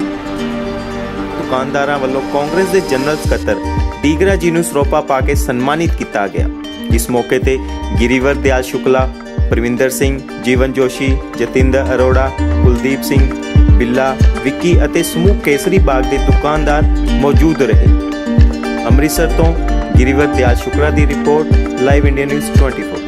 दुकानदार वालों कांग्रेस के जनरल सकत्र ढींगरा जी ने सरोपा पा के सम्मानित किया गया। इस मौके ते गिरीवर दयाल शुक्ला, परविंदर सिंह, जीवन जोशी, जतिंदर अरोड़ा, कुलदीप सिंह बिल्ला, विक्की अते समूह केसरी बाग के दुकानदार मौजूद रहे। अमृतसर तो गिरीवर दयाल शुक्ला की रिपोर्ट, लाइव इंडिया न्यूज 24।